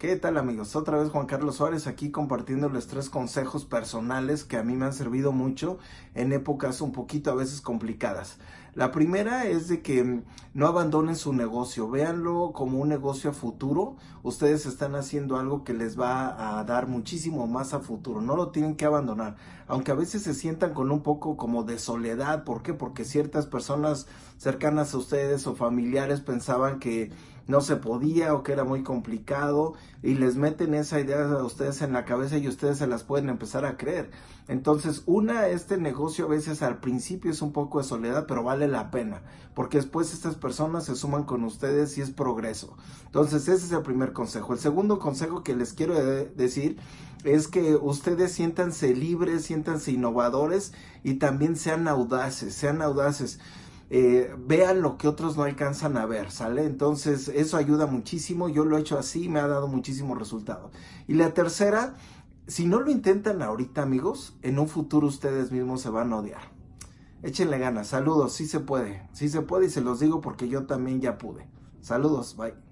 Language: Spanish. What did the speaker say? ¿Qué tal, amigos? Otra vez Juan Carlos Suárez aquí compartiéndoles tres consejos personales que a mí me han servido mucho en épocas un poquito a veces complicadas. La primera es de que no abandonen su negocio, véanlo como un negocio a futuro. Ustedes están haciendo algo que les va a dar muchísimo más a futuro, no lo tienen que abandonar. Aunque a veces se sientan con un poco como de soledad, ¿por qué? Porque ciertas personas cercanas a ustedes o familiares pensaban que no se podía o que era muy complicado y les meten esa idea a ustedes en la cabeza y ustedes se las pueden empezar a creer. Entonces, este negocio a veces al principio es un poco de soledad, pero vale la pena, porque después estas personas se suman con ustedes y es progreso. Entonces, ese es el primer consejo. El segundo consejo que les quiero decir es que ustedes siéntanse libres, siéntanse innovadores y también sean audaces, vean lo que otros no alcanzan a ver, ¿sale? Entonces eso ayuda muchísimo, yo lo he hecho así y me ha dado muchísimo resultado. Y la tercera, si no lo intentan ahorita, amigos, en un futuro ustedes mismos se van a odiar. Échenle ganas, saludos, sí se puede y se los digo porque yo también ya pude. Saludos, bye.